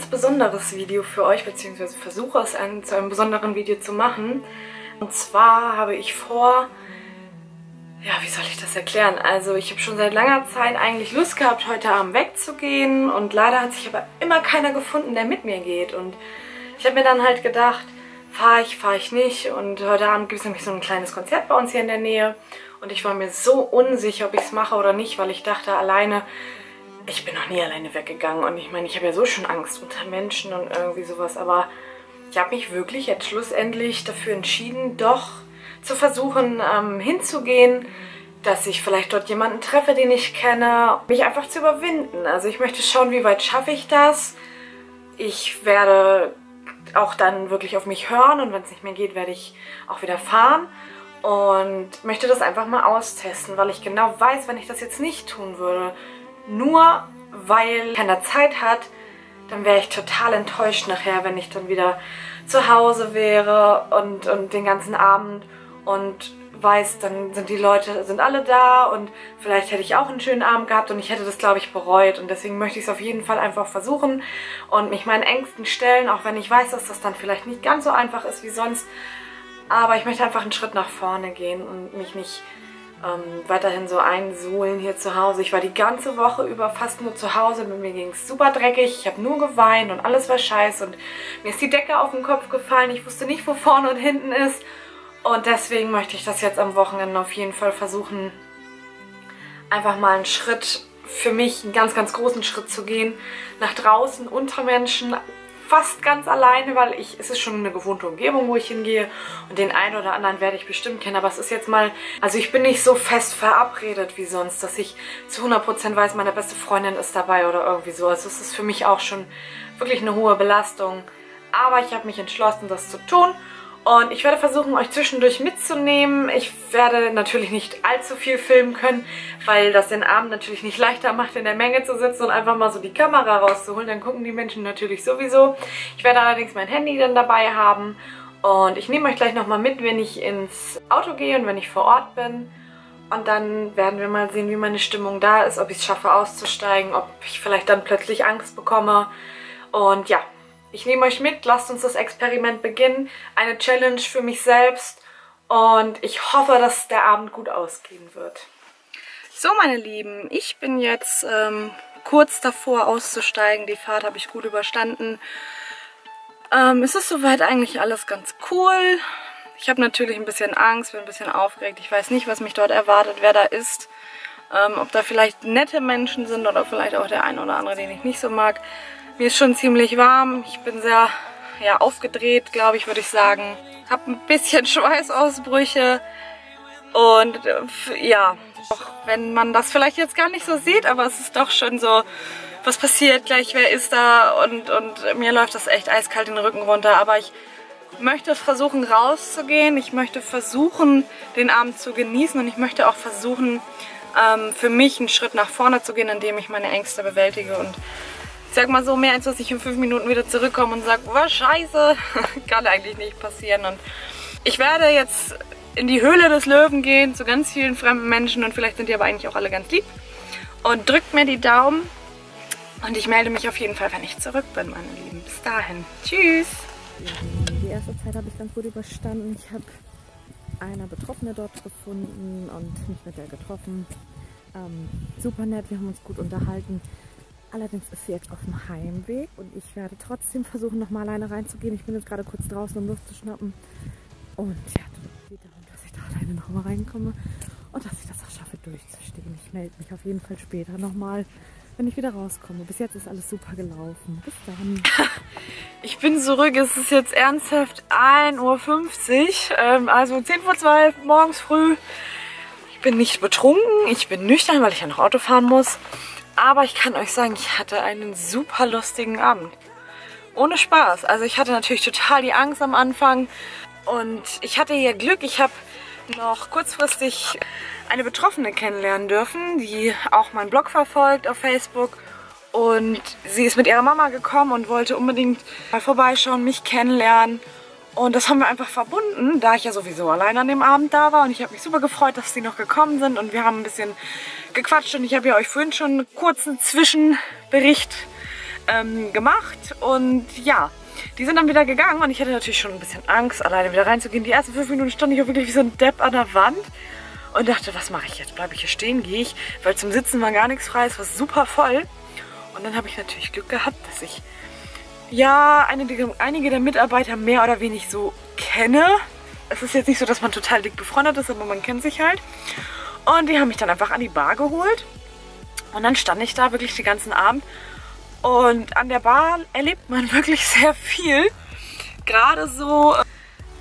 ganz besonderes Video für euch, beziehungsweise versuche es zu einem besonderen Video zu machen. Und zwar habe ich vor, ja, wie soll ich das erklären? Also ich habe schon seit langer Zeit eigentlich Lust gehabt, heute Abend wegzugehen, und leider hat sich aber immer keiner gefunden, der mit mir geht. Und ich habe mir dann halt gedacht, fahre ich nicht, und heute Abend gibt es nämlich so ein kleines Konzert bei uns hier in der Nähe, und ich war mir so unsicher, ob ich es mache oder nicht, weil ich dachte, alleine, ich bin noch nie alleine weggegangen, und ich meine, ich habe ja so schon Angst unter Menschen und irgendwie sowas, aber ich habe mich wirklich jetzt schlussendlich dafür entschieden, doch zu versuchen hinzugehen, dass ich vielleicht dort jemanden treffe, den ich kenne, mich einfach zu überwinden. Also ich möchte schauen, wie weit schaffe ich das. Ich werde auch dann wirklich auf mich hören, und wenn es nicht mehr geht, werde ich auch wieder fahren und möchte das einfach mal austesten, weil ich genau weiß, wenn ich das jetzt nicht tun würde, nur weil keiner Zeit hat, dann wäre ich total enttäuscht nachher, wenn ich dann wieder zu Hause wäre und den ganzen Abend und weiß, dann sind die Leute, sind alle da, und vielleicht hätte ich auch einen schönen Abend gehabt und ich hätte das, glaube ich, bereut, und deswegen möchte ich es auf jeden Fall einfach versuchen und mich meinen Ängsten stellen, auch wenn ich weiß, dass das dann vielleicht nicht ganz so einfach ist wie sonst, aber ich möchte einfach einen Schritt nach vorne gehen und mich nicht weiterhin so einsuhlen hier zu Hause. Ich war die ganze Woche über fast nur zu Hause, mit mir ging es super dreckig, ich habe nur geweint und alles war scheiße und mir ist die Decke auf den Kopf gefallen, ich wusste nicht, wo vorne und hinten ist, und deswegen möchte ich das jetzt am Wochenende auf jeden Fall versuchen, einfach mal einen Schritt, für mich einen ganz, ganz großen Schritt zu gehen, nach draußen, unter Menschen, fast ganz alleine, weil es ist schon eine gewohnte Umgebung, wo ich hingehe, und den einen oder anderen werde ich bestimmt kennen, aber es ist jetzt mal, also ich bin nicht so fest verabredet wie sonst, dass ich zu 100% weiß, meine beste Freundin ist dabei oder irgendwie so. Also es ist für mich auch schon wirklich eine hohe Belastung, aber ich habe mich entschlossen, das zu tun, und ich werde versuchen, euch zwischendurch mitzunehmen. Ich werde natürlich nicht allzu viel filmen können, weil das den Abend natürlich nicht leichter macht, in der Menge zu sitzen und einfach mal so die Kamera rauszuholen. Dann gucken die Menschen natürlich sowieso. Ich werde allerdings mein Handy dann dabei haben, und ich nehme euch gleich nochmal mit, wenn ich ins Auto gehe und wenn ich vor Ort bin. Und dann werden wir mal sehen, wie meine Stimmung da ist, ob ich es schaffe auszusteigen, ob ich vielleicht dann plötzlich Angst bekomme. Und ja, ich nehme euch mit, lasst uns das Experiment beginnen. Eine Challenge für mich selbst. Und ich hoffe, dass der Abend gut ausgehen wird. So, meine Lieben, ich bin jetzt kurz davor auszusteigen. Die Fahrt habe ich gut überstanden. Es ist soweit eigentlich alles ganz cool. Ich habe natürlich ein bisschen Angst, bin ein bisschen aufgeregt. Ich weiß nicht, was mich dort erwartet, wer da ist. Ob da vielleicht nette Menschen sind oder vielleicht auch der eine oder andere, den ich nicht so mag. Mir ist schon ziemlich warm. Ich bin sehr aufgedreht, glaube ich, würde ich sagen. Hab ein bisschen Schweißausbrüche. Und ja, auch wenn man das vielleicht jetzt gar nicht so sieht, aber es ist doch schon so, was passiert gleich, wer ist da? Und mir läuft das echt eiskalt den Rücken runter. Aber ich möchte versuchen, rauszugehen. Ich möchte versuchen, den Abend zu genießen. Und ich möchte auch versuchen, für mich einen Schritt nach vorne zu gehen, indem ich meine Ängste bewältige. Und ich sag mal so, mehr als dass ich in 5 Minuten wieder zurückkomme und sage, was scheiße, kann eigentlich nicht passieren. Und ich werde jetzt in die Höhle des Löwen gehen, zu ganz vielen fremden Menschen, und vielleicht sind die aber eigentlich auch alle ganz lieb. Und drückt mir die Daumen, und ich melde mich auf jeden Fall, wenn ich zurück bin, meine Lieben. Bis dahin. Tschüss. Die erste Zeit habe ich ganz gut überstanden. Ich habe eine Betroffene dort gefunden und mich mit der getroffen. Super nett, wir haben uns gut unterhalten. Allerdings ist sie jetzt auf dem Heimweg, und ich werde trotzdem versuchen, nochmal alleine reinzugehen. Ich bin jetzt gerade kurz draußen, um Luft zu schnappen. Und ja, geht darum, dass ich da alleine nochmal reinkomme und dass ich das auch schaffe, durchzustehen. Ich melde mich auf jeden Fall später nochmal, wenn ich wieder rauskomme. Bis jetzt ist alles super gelaufen. Bis dann. Ich bin zurück. Es ist jetzt ernsthaft 1:50 Uhr, also 10:12 Uhr morgens früh. Ich bin nicht betrunken, ich bin nüchtern, weil ich ja noch Auto fahren muss. Aber ich kann euch sagen, ich hatte einen super lustigen Abend. Ohne Spaß. Also ich hatte natürlich total die Angst am Anfang. Und ich hatte ja Glück, ich habe noch kurzfristig eine Betroffene kennenlernen dürfen, die auch meinen Blog verfolgt auf Facebook. Und sie ist mit ihrer Mama gekommen und wollte unbedingt mal vorbeischauen, mich kennenlernen. Und das haben wir einfach verbunden, da ich ja sowieso allein an dem Abend da war. Und ich habe mich super gefreut, dass sie noch gekommen sind. Und wir haben ein bisschen gequatscht. Und ich habe ja euch vorhin schon einen kurzen Zwischenbericht gemacht und ja, die sind dann wieder gegangen und ich hatte natürlich schon ein bisschen Angst, alleine wieder reinzugehen. Die ersten 5 Minuten stand ich auch wirklich wie so ein Depp an der Wand und dachte, was mache ich jetzt? Bleibe ich hier stehen? Gehe ich? Weil zum Sitzen war gar nichts frei, es war super voll. Und dann habe ich natürlich Glück gehabt, dass ich ja einige der Mitarbeiter mehr oder weniger so kenne. Es ist jetzt nicht so, dass man total dick befreundet ist, aber man kennt sich halt. Und die haben mich dann einfach an die Bar geholt. Und dann stand ich da wirklich den ganzen Abend. Und an der Bar erlebt man wirklich sehr viel. Gerade so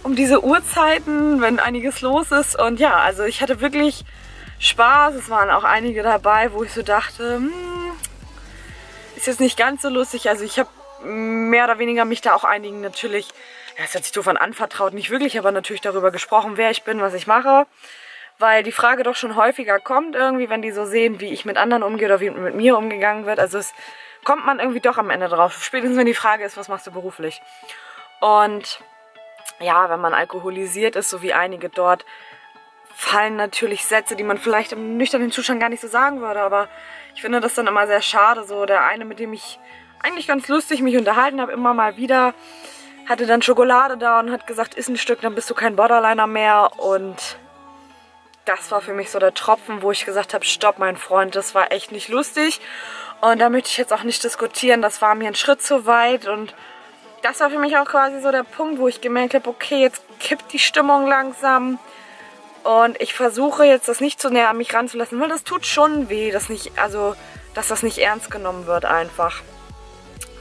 um diese Uhrzeiten, wenn einiges los ist. Und ja, also ich hatte wirklich Spaß. Es waren auch einige dabei, wo ich so dachte, ist jetzt nicht ganz so lustig. Also ich habe mehr oder weniger mich da auch einigen natürlich, ja, das hat sich doof an anvertraut, nicht wirklich, aber natürlich darüber gesprochen, wer ich bin, was ich mache. Weil die Frage doch schon häufiger kommt irgendwie, wenn die so sehen, wie ich mit anderen umgehe oder wie mit mir umgegangen wird. Also es kommt man irgendwie doch am Ende drauf. Spätestens wenn die Frage ist, was machst du beruflich? Und ja, wenn man alkoholisiert ist, so wie einige dort, fallen natürlich Sätze, die man vielleicht im nüchternen Zustand gar nicht so sagen würde. Aber ich finde das dann immer sehr schade. So der eine, mit dem ich eigentlich ganz lustig mich unterhalten habe, immer mal wieder, hatte dann Schokolade da und hat gesagt, iss ein Stück, dann bist du kein Borderliner mehr. Und das war für mich so der Tropfen, wo ich gesagt habe, stopp, mein Freund, das war echt nicht lustig. Und da möchte ich jetzt auch nicht diskutieren, das war mir ein Schritt zu weit. Und das war für mich auch quasi so der Punkt, wo ich gemerkt habe, okay, jetzt kippt die Stimmung langsam. Und ich versuche jetzt, das nicht zu näher an mich ranzulassen, weil das tut schon weh, dass nicht, also, dass das nicht ernst genommen wird einfach.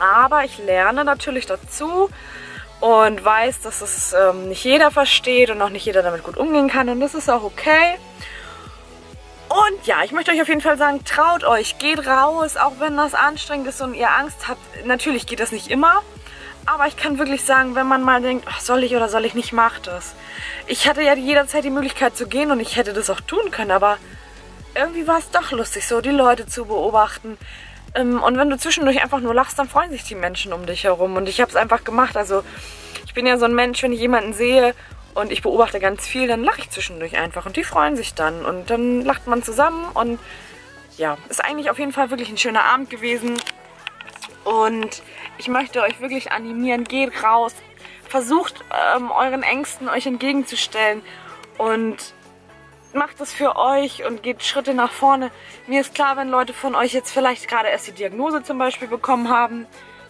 Aber ich lerne natürlich dazu und weiß, dass es nicht jeder versteht und auch nicht jeder damit gut umgehen kann. Und das ist auch okay. Und ja, ich möchte euch auf jeden Fall sagen, traut euch, geht raus, auch wenn das anstrengend ist und ihr Angst habt. Natürlich geht das nicht immer, aber ich kann wirklich sagen, wenn man mal denkt, oh, soll ich oder soll ich nicht, macht das. Ich hatte ja jederzeit die Möglichkeit zu gehen und ich hätte das auch tun können, aber irgendwie war es doch lustig, so die Leute zu beobachten. Und wenn du zwischendurch einfach nur lachst, dann freuen sich die Menschen um dich herum. Und ich habe es einfach gemacht. Also ich bin ja so ein Mensch, wenn ich jemanden sehe und ich beobachte ganz viel, dann lache ich zwischendurch einfach. Und die freuen sich dann. Und dann lacht man zusammen. Und ja, ist eigentlich auf jeden Fall wirklich ein schöner Abend gewesen. Und ich möchte euch wirklich animieren. Geht raus. Versucht euren Ängsten euch entgegenzustellen. Und macht das für euch und geht Schritte nach vorne. Mir ist klar, wenn Leute von euch jetzt vielleicht gerade erst die Diagnose zum Beispiel bekommen haben,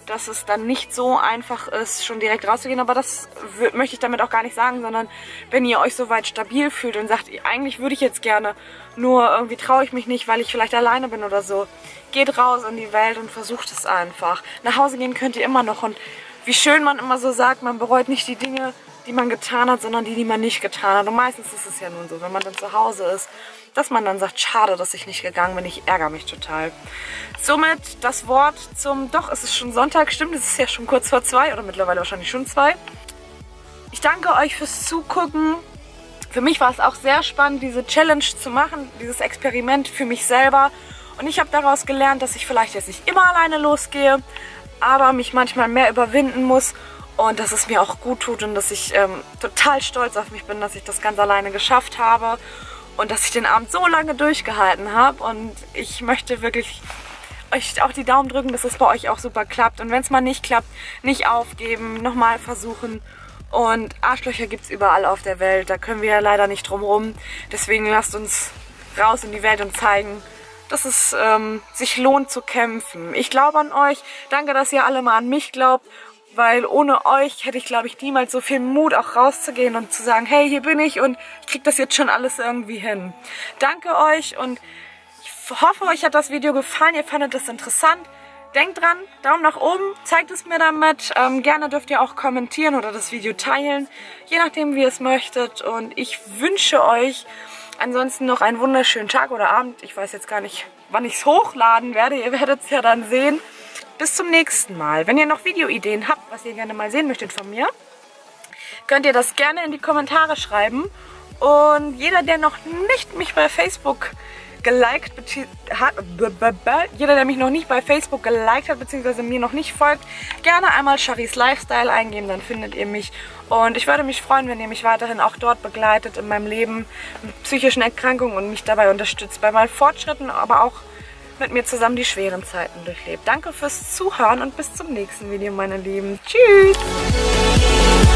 dass es dann nicht so einfach ist, schon direkt rauszugehen. Aber das möchte ich damit auch gar nicht sagen, sondern wenn ihr euch soweit stabil fühlt und sagt, eigentlich würde ich jetzt gerne, nur irgendwie traue ich mich nicht, weil ich vielleicht alleine bin oder so. Geht raus in die Welt und versucht es einfach. Nach Hause gehen könnt ihr immer noch. Und wie schön man immer so sagt, man bereut nicht die Dinge, die man getan hat, sondern die, die man nicht getan hat. Und meistens ist es ja nun so, wenn man dann zu Hause ist, dass man dann sagt, schade, dass ich nicht gegangen bin, ich ärgere mich total. Somit das Wort zum, doch, es ist schon Sonntag, stimmt, es ist ja schon kurz vor 2 oder mittlerweile wahrscheinlich schon 2. Ich danke euch fürs Zugucken. Für mich war es auch sehr spannend, diese Challenge zu machen, dieses Experiment für mich selber. Und ich habe daraus gelernt, dass ich vielleicht jetzt nicht immer alleine losgehe, aber mich manchmal mehr überwinden muss. Und dass es mir auch gut tut und dass ich total stolz auf mich bin, dass ich das ganz alleine geschafft habe und dass ich den Abend so lange durchgehalten habe. Und ich möchte wirklich euch auch die Daumen drücken, dass es bei euch auch super klappt. Und wenn es mal nicht klappt, nicht aufgeben, nochmal versuchen. Und Arschlöcher gibt es überall auf der Welt, da können wir leider nicht drum rum. Deswegen lasst uns raus in die Welt und zeigen, dass es sich lohnt zu kämpfen. Ich glaube an euch, danke, dass ihr alle mal an mich glaubt. Weil ohne euch hätte ich, glaube ich, niemals so viel Mut, auch rauszugehen und zu sagen, hey, hier bin ich und ich kriege das jetzt schon alles irgendwie hin. Danke euch und ich hoffe, euch hat das Video gefallen, ihr fandet das interessant. Denkt dran, Daumen nach oben, zeigt es mir damit. Gerne dürft ihr auch kommentieren oder das Video teilen, je nachdem, wie ihr es möchtet. Und ich wünsche euch ansonsten noch einen wunderschönen Tag oder Abend. Ich weiß jetzt gar nicht, wann ich es hochladen werde, ihr werdet es ja dann sehen. Bis zum nächsten Mal. Wenn ihr noch Videoideen habt, was ihr gerne mal sehen möchtet von mir, könnt ihr das gerne in die Kommentare schreiben. Und jeder, der noch nicht mich bei Facebook geliked hat, jeder, der mich noch nicht bei Facebook geliked hat, beziehungsweise mir noch nicht folgt, gerne einmal Charis Lifestyle eingeben, dann findet ihr mich. Und ich würde mich freuen, wenn ihr mich weiterhin auch dort begleitet in meinem Leben mit psychischen Erkrankungen und mich dabei unterstützt bei meinen Fortschritten, aber auch mit mir zusammen die schweren Zeiten durchlebt. Danke fürs Zuhören und bis zum nächsten Video, meine Lieben. Tschüss!